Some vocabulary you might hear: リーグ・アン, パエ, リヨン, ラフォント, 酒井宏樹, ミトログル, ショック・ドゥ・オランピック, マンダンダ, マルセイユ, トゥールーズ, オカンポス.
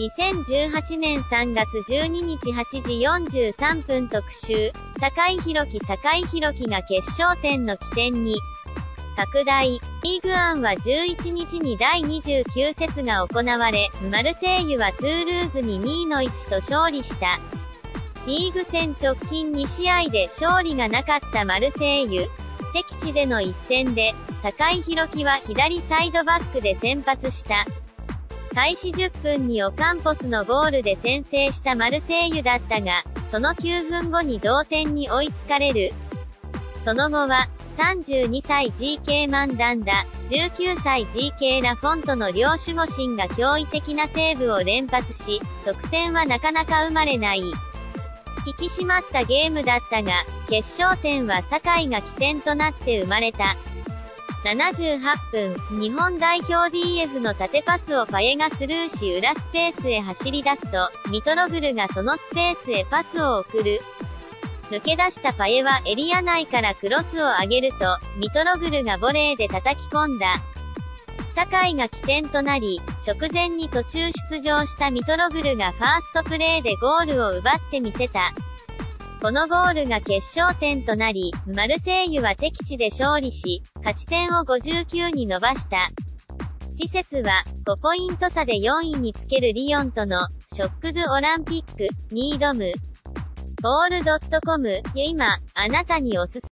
2018年3月12日8時43分特集、酒井宏樹。酒井宏樹が決勝点の起点に拡大。リーグアンは11日に第29節が行われ、マルセイユはトゥールーズに 2-1 と勝利した。リーグ戦直近2試合で勝利がなかったマルセイユ。敵地での一戦で、酒井宏樹は左サイドバックで先発した。開始10分にオカンポスのゴールで先制したマルセイユだったが、その9分後に同点に追いつかれる。その後は、32歳 GK マンダンダ、19歳 GK ラフォントの両守護神が驚異的なセーブを連発し、得点はなかなか生まれない。引き締まったゲームだったが、決勝点は酒井が起点となって生まれた。78分、日本代表 DF の縦パスをパエがスルーし裏スペースへ走り出すと、ミトログルがそのスペースへパスを送る。抜け出したパエはエリア内からクロスを上げると、ミトログルがボレーで叩き込んだ。酒井が起点となり、直前に途中出場したミトログルがファーストプレーでゴールを奪ってみせた。このゴールが決勝点となり、マルセイユは敵地で勝利し、勝ち点を59に伸ばした。次節は、5ポイント差で4位につけるリヨンとの、ショック・ドゥ・オランピックに挑む。ゴールドットコム、今、あなたにおすすめ。